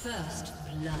First blood.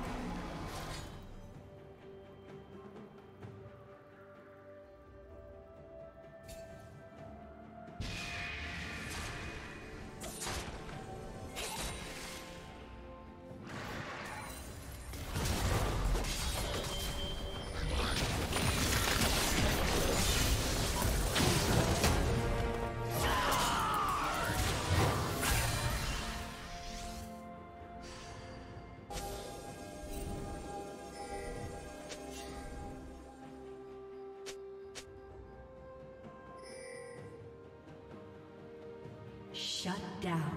Shut down.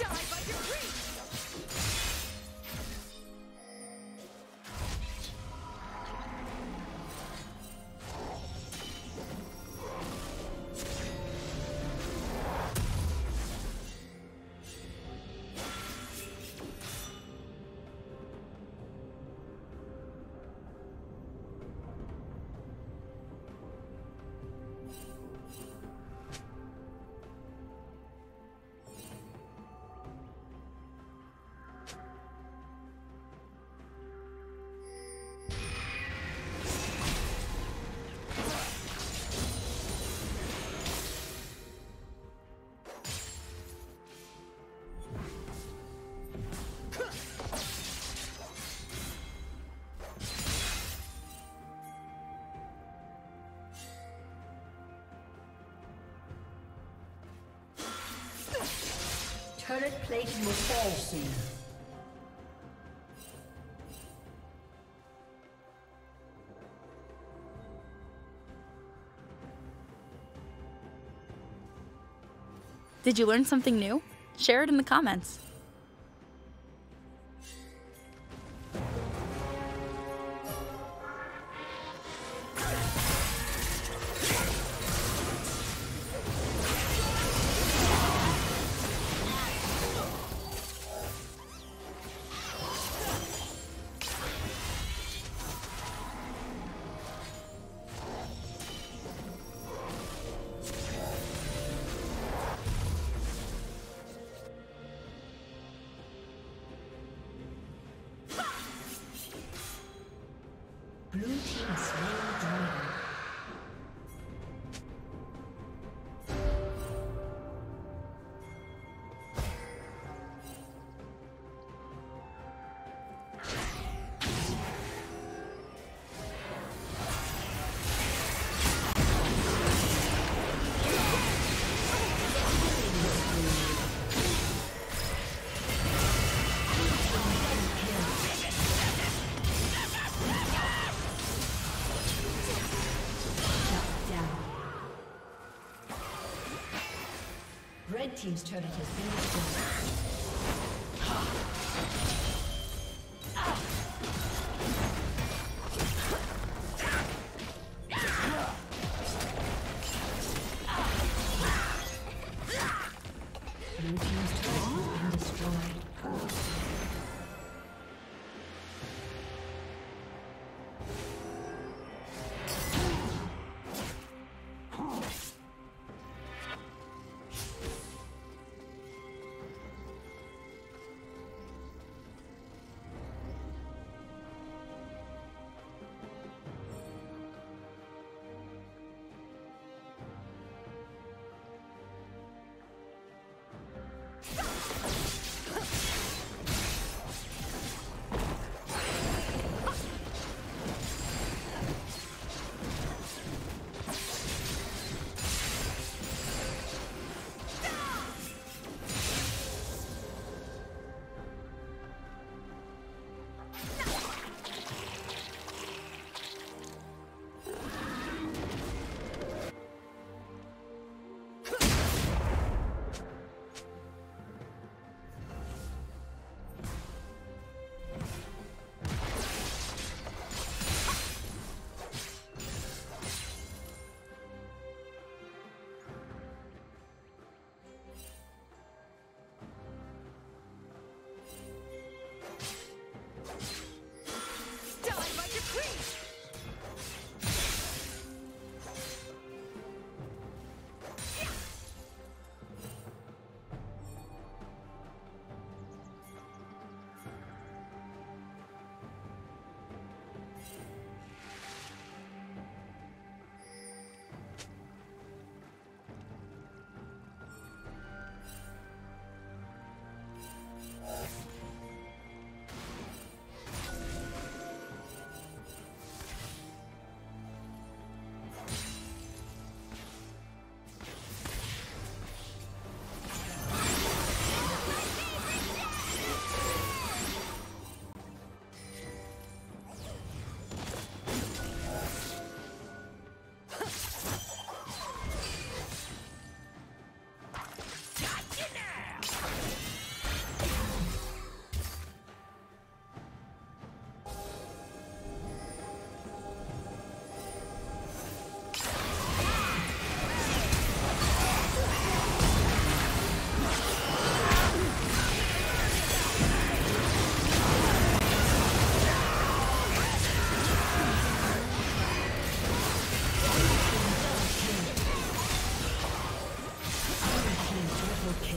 Die by your dreams! Turret plating will fall soon. Did you learn something new? Share it in the comments. Red team's turret has been destroyed. Okay.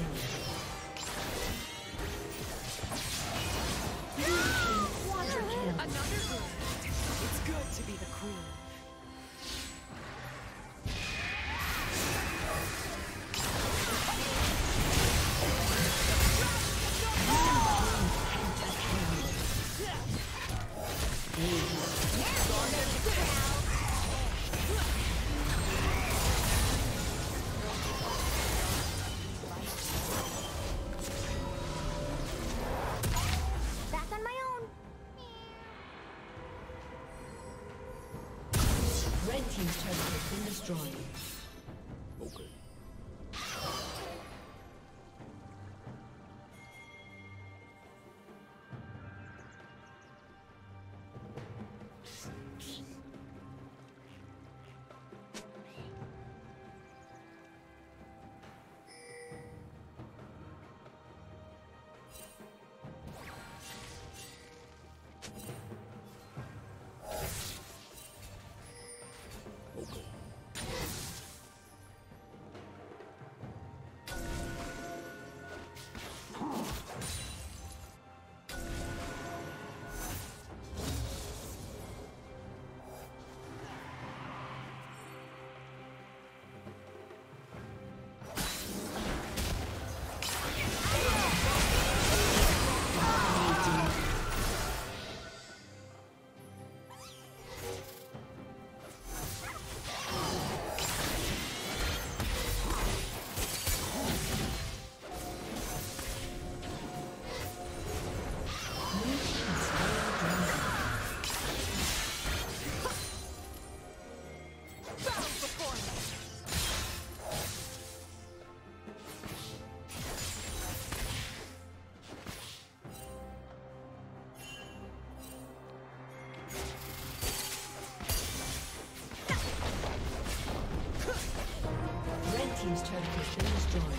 Team's turret has been destroyed.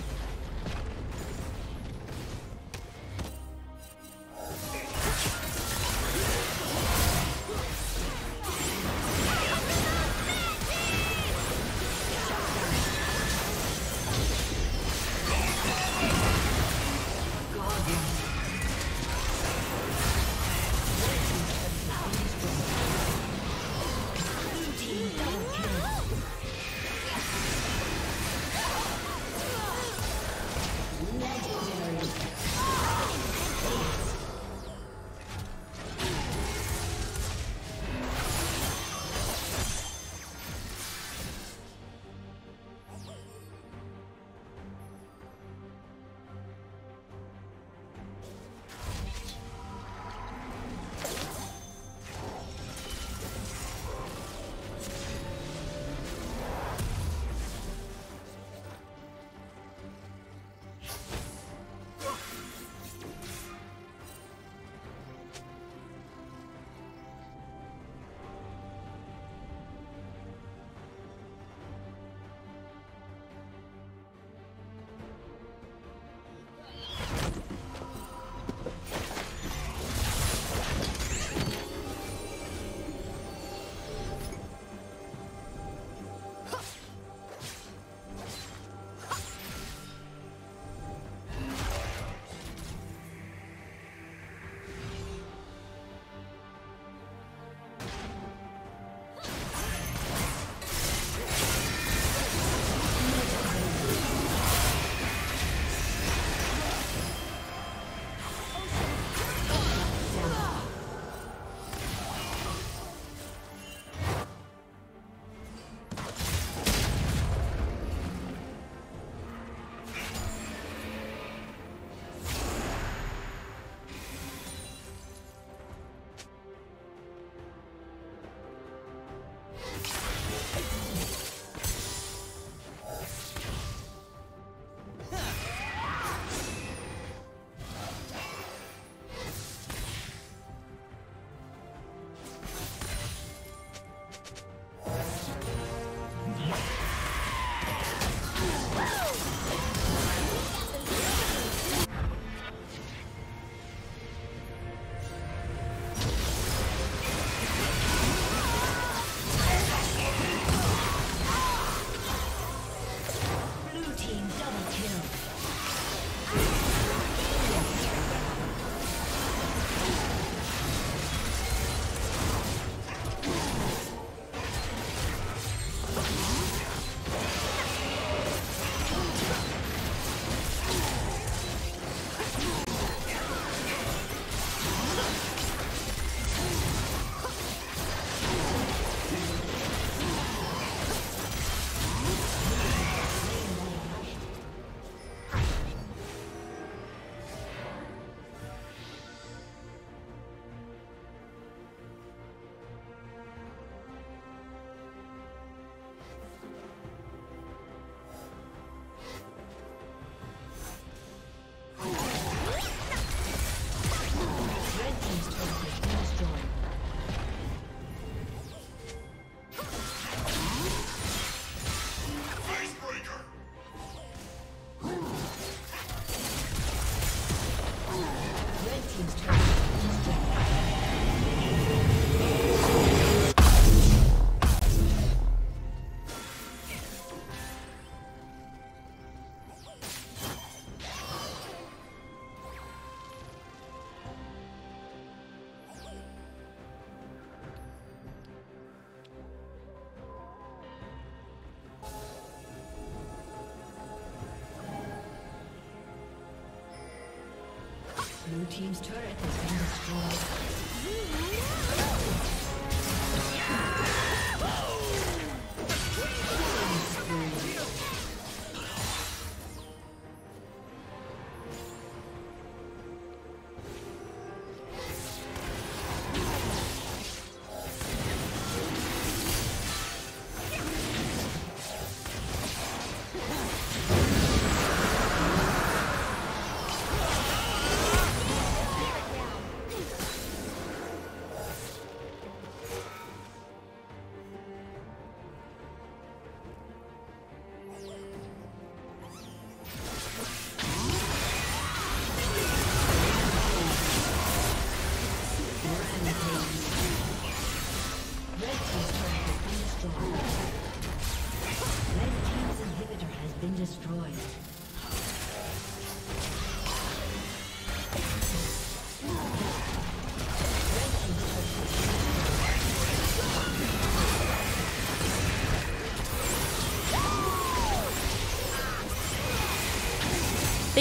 Blue team's turret has been destroyed.